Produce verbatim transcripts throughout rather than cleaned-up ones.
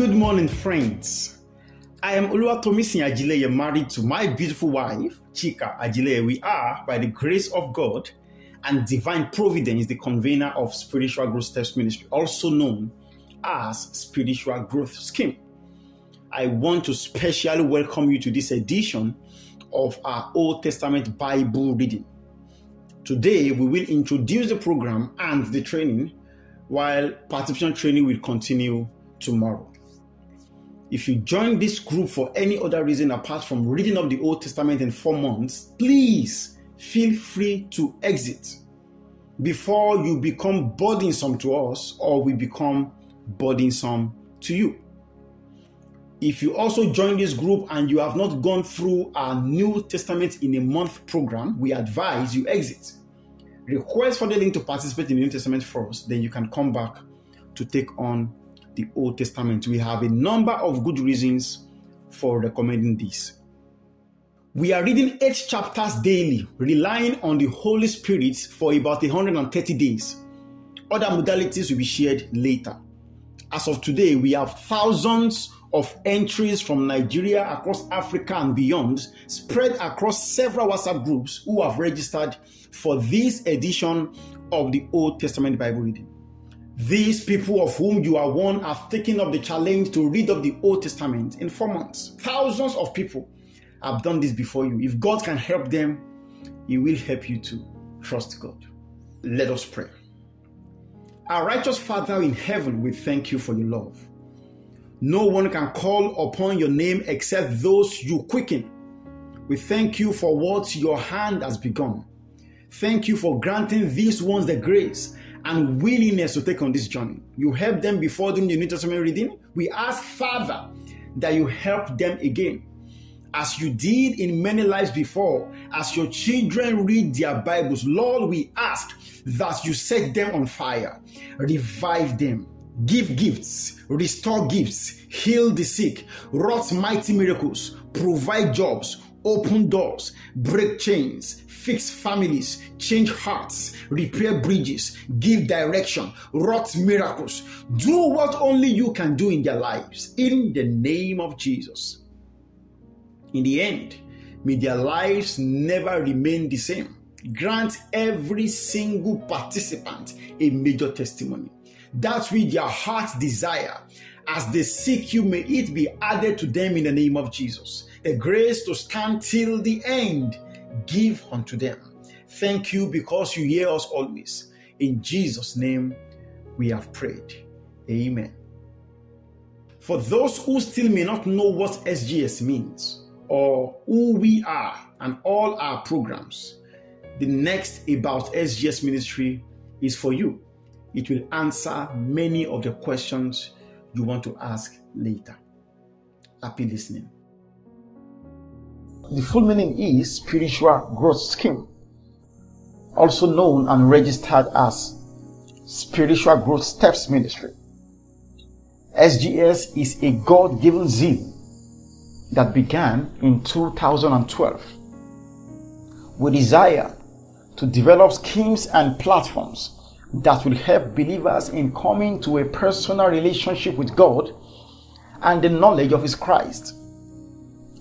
Good morning, friends. I am Oluwatomisin Ajileye, married to my beautiful wife, Chika Ajileye. We are, by the grace of God and divine providence, the convener of Spiritual Growth Steps Ministry, also known as Spiritual Growth Scheme. I want to specially welcome you to this edition of our Old Testament Bible reading. Today, we will introduce the program and the training, while participation training will continue tomorrow. If you join this group for any other reason apart from reading up the Old Testament in four months, please feel free to exit before you become burdensome to us or we become burdensome to you. If you also join this group and you have not gone through our New Testament in a Month program, we advise you exit. Request for the link to participate in the New Testament first, then you can come back to take on the Old Testament. We have a number of good reasons for recommending this. We are reading eight chapters daily, relying on the Holy Spirit for about one hundred thirty days. Other modalities will be shared later. As of today, we have thousands of entries from Nigeria, across Africa and beyond, spread across several WhatsApp groups who have registered for this edition of the Old Testament Bible reading. These people, of whom you are one, have taken up the challenge to read up the Old Testament in four months. Thousands of people have done this before you. If God can help them, He will help you too. Trust God. Let us pray. Our righteous Father in heaven, we thank you for your love. No one can call upon your name except those you quicken. We thank you for what your hand has begun. Thank you for granting these ones the grace and willingness to take on this journey. You helped them before doing the New Testament reading. We ask, Father, that you help them again, as you did in many lives before, as your children read their Bibles. Lord, we ask that you set them on fire, revive them, give gifts, restore gifts, heal the sick, wrought mighty miracles, provide jobs, open doors, break chains, fix families, change hearts, repair bridges, give direction, wrought miracles. Do what only you can do in their lives, in the name of Jesus. In the end, may their lives never remain the same. Grant every single participant a major testimony. That which their hearts desire, as they seek you, may it be added to them in the name of Jesus. The grace to stand till the end, give unto them. Thank you because you hear us always. In Jesus' name we have prayed. Amen. For those who still may not know what S G S means or who we are and all our programs, the next About S G S Ministry is for you. It will answer many of the questions you want to ask later. Happy listening. The full meaning is Spiritual Growth Scheme, also known and registered as Spiritual Growth Steps Ministry. S G S is a God-given zeal that began in two thousand twelve. We desire to develop schemes and platforms that will help believers in coming to a personal relationship with God and the knowledge of His Christ.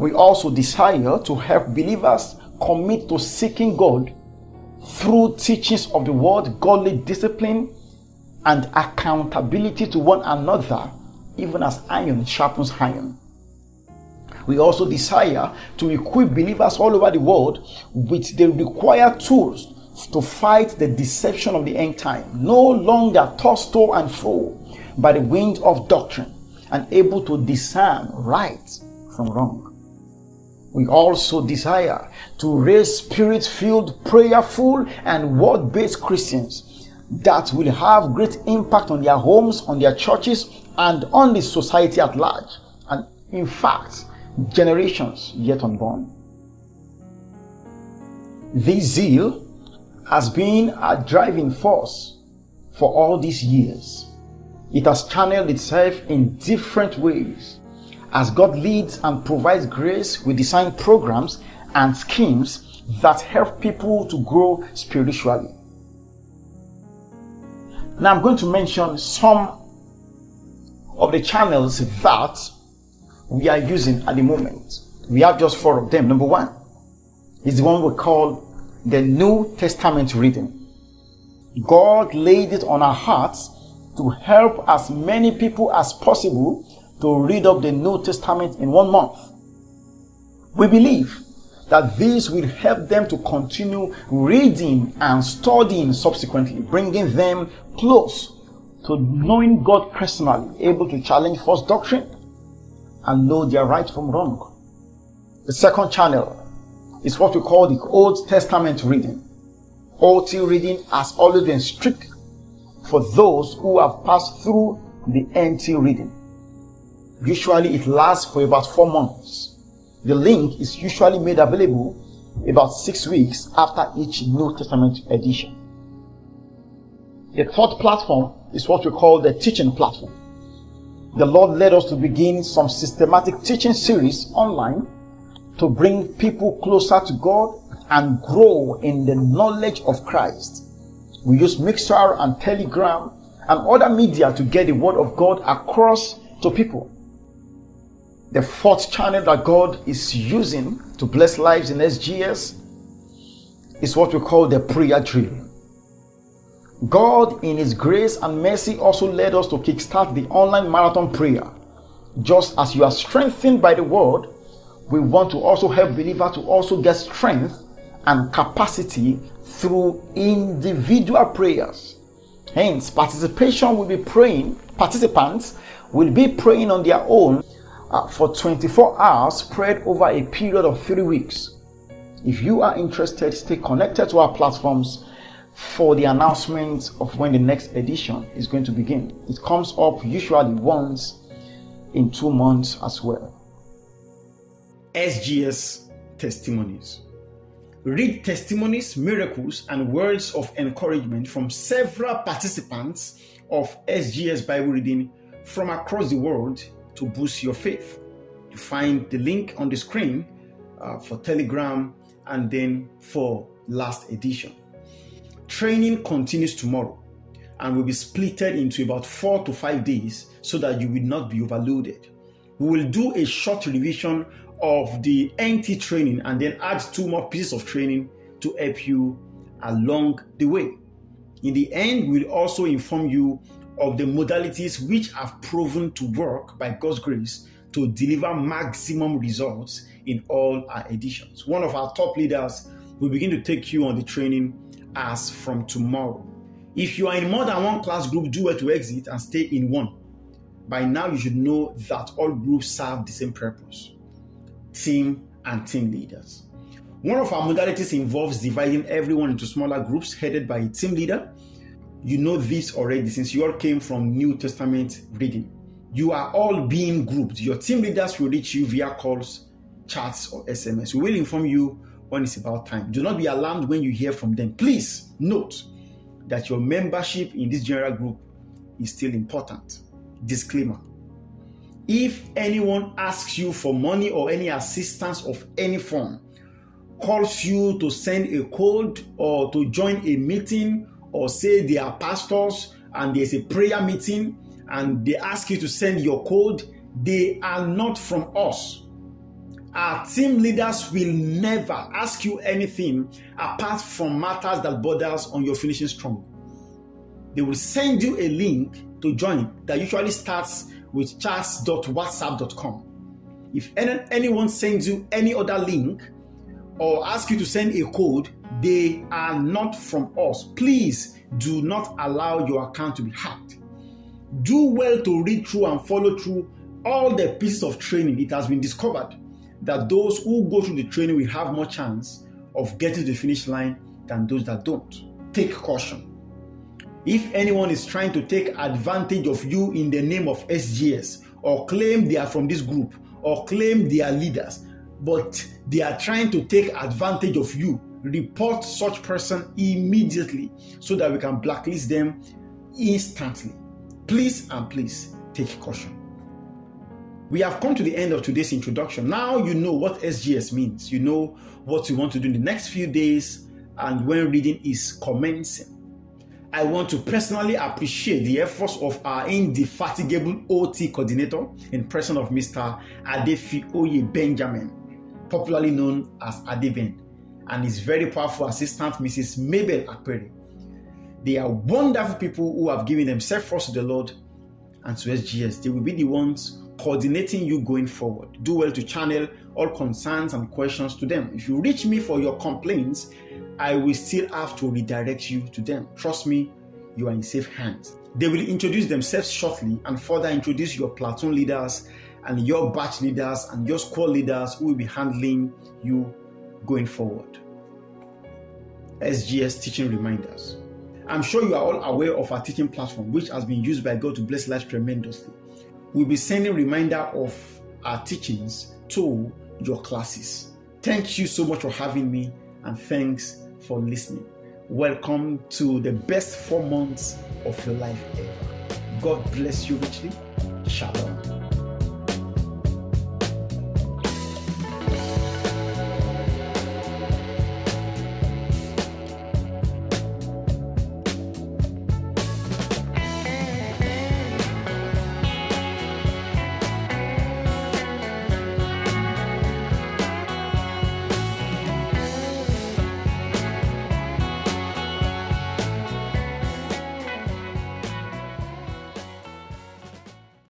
We also desire to help believers commit to seeking God through teachings of the Word, godly discipline, and accountability to one another, even as iron sharpens iron. We also desire to equip believers all over the world with the required tools to fight the deception of the end time, no longer tossed to and fro by the wind of doctrine and able to discern right from wrong. We also desire to raise spirit-filled, prayerful, and word-based Christians that will have great impact on their homes, on their churches, and on the society at large, and in fact, generations yet unborn. This zeal has been a driving force for all these years. It has channeled itself in different ways. As God leads and provides grace, we design programs and schemes that help people to grow spiritually. Now I'm going to mention some of the channels that we are using at the moment. We have just four of them. Number one is the one we call the New Testament reading. God laid it on our hearts to help as many people as possible to read up the New Testament in one month. We believe that this will help them to continue reading and studying subsequently, bringing them close to knowing God personally, able to challenge false doctrine and know their right from wrong. The second channel is what we call the Old Testament reading. O T reading has always been strict for those who have passed through the N T reading. Usually it lasts for about four months. The link is usually made available about six weeks after each New Testament edition. The third platform is what we call the teaching platform. The Lord led us to begin some systematic teaching series online to bring people closer to God and grow in the knowledge of Christ. We use Mixlr and Telegram and other media to get the word of God across to people. The fourth channel that God is using to bless lives in S G S is what we call the prayer drill. God in His grace and mercy also led us to kickstart the online marathon prayer. Just as you are strengthened by the word, we want to also help believers to also get strength and capacity through individual prayers. Hence, participation will be praying, participants will be praying on their own uh, for twenty-four hours spread over a period of three weeks. If you are interested, stay connected to our platforms for the announcement of when the next edition is going to begin. It comes up usually once in two months as well. S G S testimonies. Read testimonies, miracles, and words of encouragement from several participants of S G S Bible reading from across the world to boost your faith. You find the link on the screen uh, for Telegram and then for last edition. Training continues tomorrow and will be splitted into about four to five days so that you will not be overloaded. We will do a short revision of the N T training and then add two more pieces of training to help you along the way. In the end, we'll also inform you of the modalities which have proven to work by God's grace to deliver maximum results in all our editions. One of our top leaders will begin to take you on the training as from tomorrow. If you are in more than one class group, do well to exit and stay in one. By now, you should know that all groups serve the same purpose: team and team leaders. One of our modalities involves dividing everyone into smaller groups headed by a team leader. You know this already since you all came from New Testament reading. You are all being grouped. Your team leaders will reach you via calls, chats, or S M S. We will inform you when it's about time. Do not be alarmed when you hear from them. Please note that your membership in this general group is still important. Disclaimer: if anyone asks you for money or any assistance of any form, calls you to send a code or to join a meeting, or say they are pastors and there's a prayer meeting and they ask you to send your code, they are not from us. Our team leaders will never ask you anything apart from matters that borders on your finishing strong. They will send you a link to join that usually starts with charts dot whatsapp dot com. If any, anyone sends you any other link or asks you to send a code, they are not from us. Please do not allow your account to be hacked. Do well to read through and follow through all the pieces of training. It has been discovered that those who go through the training will have more chance of getting to the finish line than those that don't. Take caution. If anyone is trying to take advantage of you in the name of S G S, or claim they are from this group, or claim they are leaders, but they are trying to take advantage of you, report such person immediately so that we can blacklist them instantly. Please and please take caution. We have come to the end of today's introduction. Now you know what S G S means. You know what you want to do in the next few days and when reading is commencing. I want to personally appreciate the efforts of our indefatigable O T coordinator in person of Mister Adefioye Benjamin, popularly known as Adeven, and his very powerful assistant, Missus Mabel Aperi. They are wonderful people who have given themselves first to the Lord and to S G S. They will be the ones coordinating you going forward. Do well to channel all concerns and questions to them. If you reach me for your complaints, I will still have to redirect you to them. Trust me, you are in safe hands. They will introduce themselves shortly and further introduce your platoon leaders and your batch leaders and your squad leaders who will be handling you going forward. S G S teaching reminders. I'm sure you are all aware of our teaching platform, which has been used by God to bless lives tremendously. We'll be sending reminder of our teachings to your classes. Thank you so much for having me, and thanks for listening. Welcome to the best four months of your life ever. God bless you richly. Shalom.